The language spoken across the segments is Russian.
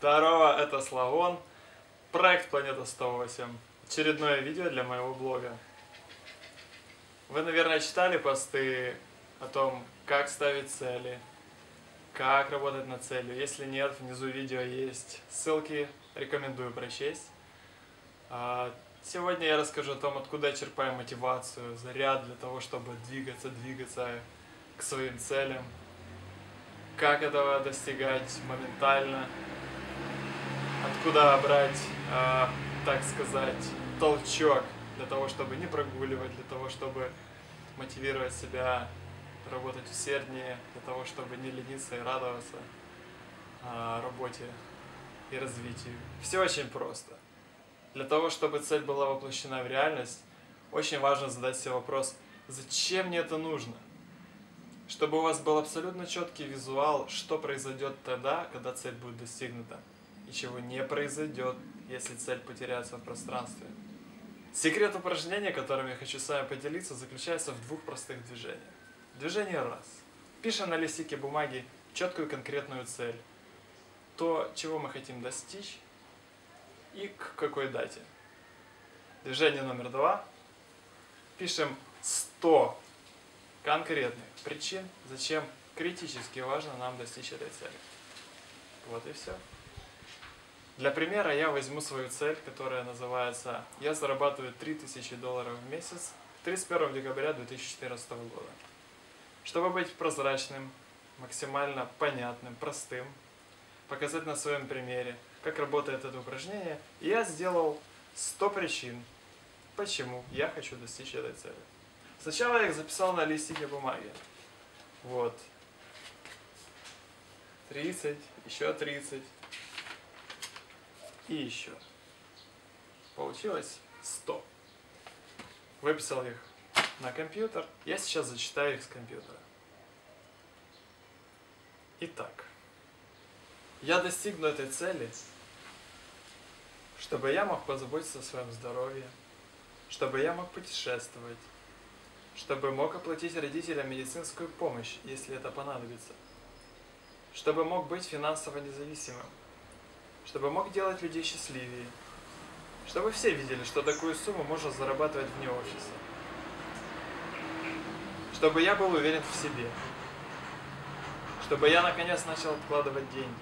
Здорово, это Славон, проект Планета 108, очередное видео для моего блога. Вы, наверное, читали посты о том, как ставить цели, как работать над целью. Если нет, внизу видео есть ссылки, рекомендую прочесть. Сегодня я расскажу о том, откуда я черпаю мотивацию, заряд для того, чтобы двигаться к своим целям, как этого достигать моментально, откуда брать, так сказать, толчок для того, чтобы не прогуливать, для того, чтобы мотивировать себя, работать усерднее, для того, чтобы не лениться и радоваться работе и развитию. Все очень просто. Для того, чтобы цель была воплощена в реальность, очень важно задать себе вопрос, зачем мне это нужно? Чтобы у вас был абсолютно четкий визуал, что произойдет тогда, когда цель будет достигнута, и чего не произойдет, если цель потеряется в пространстве. Секрет упражнения, которым я хочу с вами поделиться, заключается в двух простых движениях. Движение раз. Пишем на листике бумаги четкую конкретную цель. То, чего мы хотим достичь, и к какой дате. Движение номер два. Пишем 100 конкретных причин, зачем критически важно нам достичь этой цели. Вот и все. Для примера я возьму свою цель, которая называется «Я зарабатываю $3000 в месяц» 31 декабря 2014 года. Чтобы быть прозрачным, максимально понятным, простым, показать на своем примере, как работает это упражнение, я сделал 100 причин, почему я хочу достичь этой цели. Сначала я их записал на листике бумаги. Вот. 30, еще 30 и еще. Получилось 100. Выписал их на компьютер. Я сейчас зачитаю их с компьютера. Итак. Я достигну этой цели, чтобы я мог позаботиться о своем здоровье, чтобы я мог путешествовать, чтобы мог оплатить родителям медицинскую помощь, если это понадобится, чтобы мог быть финансово независимым, чтобы мог делать людей счастливее, чтобы все видели, что такую сумму можно зарабатывать вне офиса, чтобы я был уверен в себе, чтобы я наконец начал откладывать деньги,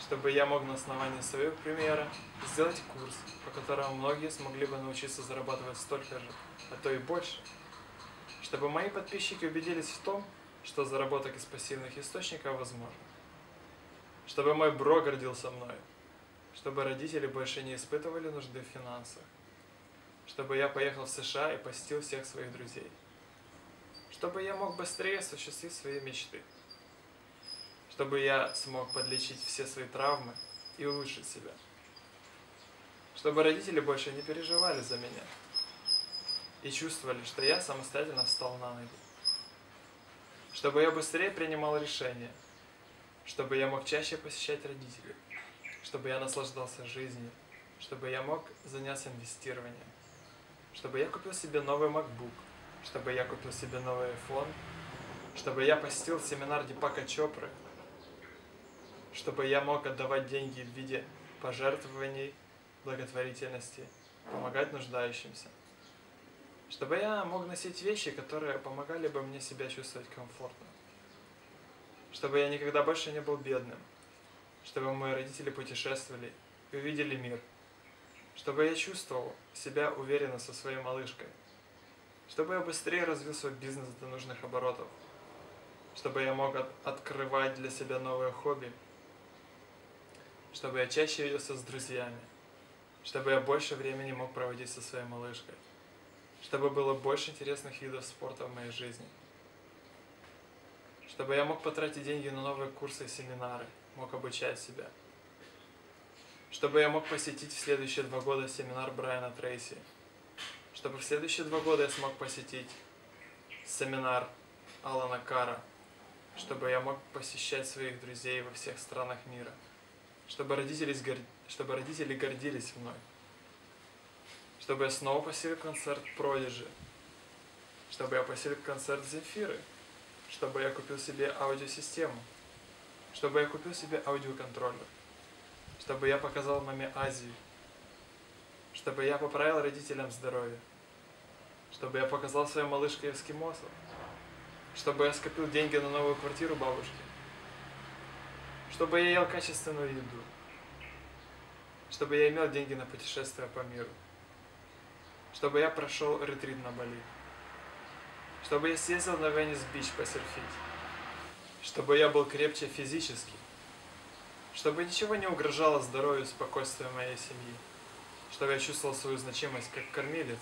чтобы я мог на основании своего примера сделать курс, по которому многие смогли бы научиться зарабатывать столько же, а то и больше. Чтобы мои подписчики убедились в том, что заработок из пассивных источников возможен. Чтобы мой бро гордился мной. Чтобы родители больше не испытывали нужды в финансах. Чтобы я поехал в США и посетил всех своих друзей. Чтобы я мог быстрее осуществить свои мечты. Чтобы я смог подлечить все свои травмы и улучшить себя. Чтобы родители больше не переживали за меня и чувствовали, что я самостоятельно встал на ноги. Чтобы я быстрее принимал решения. Чтобы я мог чаще посещать родителей. Чтобы я наслаждался жизнью. Чтобы я мог заняться инвестированием. Чтобы я купил себе новый MacBook. Чтобы я купил себе новый iPhone. Чтобы я посетил семинар Дипака Чопры. Чтобы я мог отдавать деньги в виде пожертвований, благотворительности, помогать нуждающимся. Чтобы я мог носить вещи, которые помогали бы мне себя чувствовать комфортно. Чтобы я никогда больше не был бедным. Чтобы мои родители путешествовали и увидели мир. Чтобы я чувствовал себя уверенно со своей малышкой. Чтобы я быстрее развил свой бизнес до нужных оборотов. Чтобы я мог открывать для себя новые хобби. Чтобы я чаще виделся с друзьями. Чтобы я больше времени мог проводить со своей малышкой. Чтобы было больше интересных видов спорта в моей жизни. Чтобы я мог потратить деньги на новые курсы и семинары, мог обучать себя. Чтобы я мог посетить в следующие 2 года семинар Брайана Трейси. Чтобы в следующие 2 года я смог посетить семинар Алана Карра. Чтобы я мог посещать своих друзей во всех странах мира. Чтобы родители гордились мной. Чтобы я снова посетил концерт Продиджи. Чтобы я посетил концерт Зефиры. Чтобы я купил себе аудиосистему. Чтобы я купил себе аудиоконтроллер. чтобы я показал маме Азию, чтобы я поправил родителям здоровье, чтобы я показал своей малышке эскимосов, чтобы я скопил деньги на новую квартиру бабушки, чтобы я ел качественную еду, чтобы я имел деньги на путешествия по миру, чтобы я прошел ретрит на Бали, чтобы я съездил на Venice Beach посерфить, чтобы я был крепче физически, чтобы ничего не угрожало здоровью и спокойствию моей семьи, чтобы я чувствовал свою значимость как кормилец,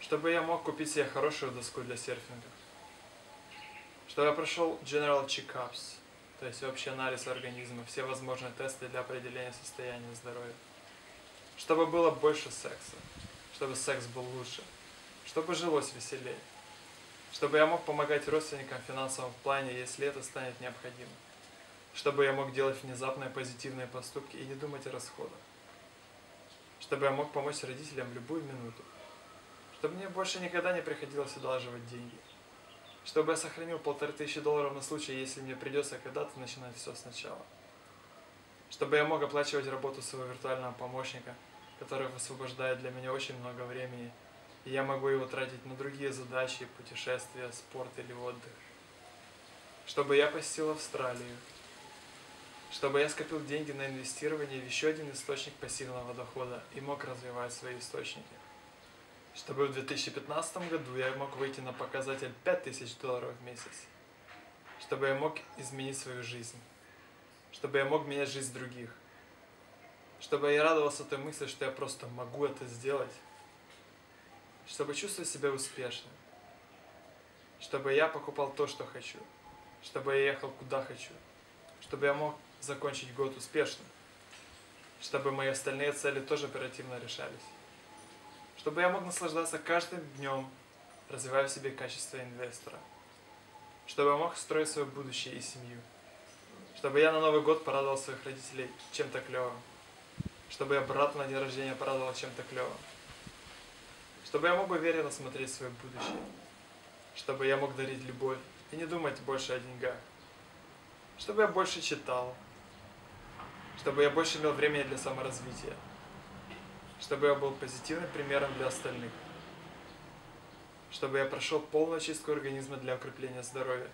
чтобы я мог купить себе хорошую доску для серфинга, чтобы я прошел General Checkups, то есть общий анализ организма, все возможные тесты для определения состояния здоровья, чтобы было больше секса, чтобы секс был лучше, чтобы жилось веселее, чтобы я мог помогать родственникам в финансовом плане, если это станет необходимо, чтобы я мог делать внезапные позитивные поступки и не думать о расходах, чтобы я мог помочь родителям в любую минуту, чтобы мне больше никогда не приходилось одалживать деньги, чтобы я сохранил $1500 на случай, если мне придется когда-то начинать все сначала, чтобы я мог оплачивать работу своего виртуального помощника, который высвобождает для меня очень много времени, и я могу его тратить на другие задачи, путешествия, спорт или отдых, чтобы я посетил Австралию, чтобы я скопил деньги на инвестирование в еще один источник пассивного дохода и мог развивать свои источники. Чтобы в 2015 году я мог выйти на показатель $5000 в месяц. Чтобы я мог изменить свою жизнь. Чтобы я мог менять жизнь других. Чтобы я радовался той мысли, что я просто могу это сделать. Чтобы чувствовать себя успешным. Чтобы я покупал то, что хочу. Чтобы я ехал, куда хочу. Чтобы я мог закончить год успешно, чтобы мои остальные цели тоже оперативно решались, чтобы я мог наслаждаться каждым днем, развивая в себе качество инвестора, чтобы я мог строить свое будущее и семью, чтобы я на Новый год порадовал своих родителей чем-то клевым, чтобы я брата на день рождения порадовал чем-то клевым, чтобы я мог уверенно смотреть свое будущее, чтобы я мог дарить любовь и не думать больше о деньгах, чтобы я больше читал, чтобы я больше имел времени для саморазвития, чтобы я был позитивным примером для остальных, чтобы я прошел полную очистку организма для укрепления здоровья,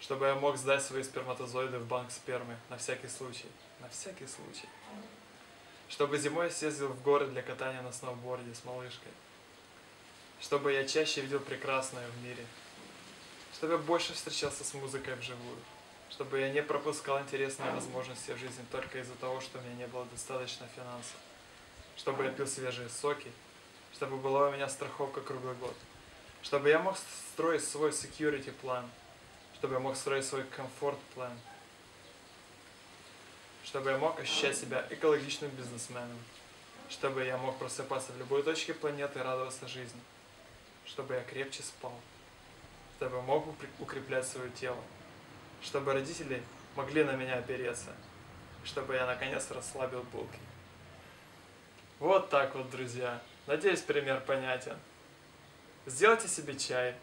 чтобы я мог сдать свои сперматозоиды в банк спермы, на всякий случай, чтобы зимой я съездил в горы для катания на сноуборде с малышкой, чтобы я чаще видел прекрасное в мире, чтобы я больше встречался с музыкой вживую, чтобы я не пропускал интересные возможности в жизни только из-за того, что у меня не было достаточно финансов, чтобы я пил свежие соки, чтобы была у меня страховка круглый год, чтобы я мог строить свой security план, чтобы я мог строить свой комфорт план, чтобы я мог ощущать себя экологичным бизнесменом, чтобы я мог просыпаться в любой точке планеты и радоваться жизни, чтобы я крепче спал, чтобы я мог укреплять свое тело, чтобы родители могли на меня опереться, чтобы я наконец расслабил булки. Вот так вот, друзья. Надеюсь, пример понятен. Сделайте себе чай,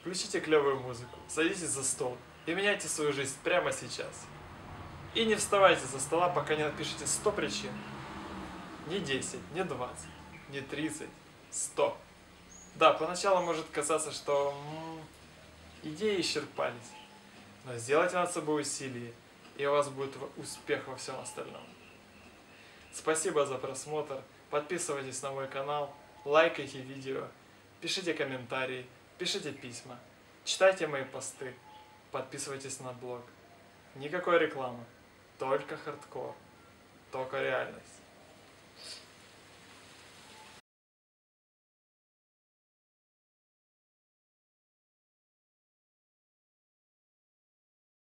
включите клевую музыку, садитесь за стол и меняйте свою жизнь прямо сейчас. И не вставайте за стола, пока не напишите 100 причин. Не 10, не 20, не 30, 100. Да, поначалу может казаться, что идеи исчерпались, но сделайте над собой усилие, и у вас будет успех во всем остальном. Спасибо за просмотр, подписывайтесь на мой канал, лайкайте видео, пишите комментарии, пишите письма, читайте мои посты, подписывайтесь на блог. Никакой рекламы, только хардкор, только реальность.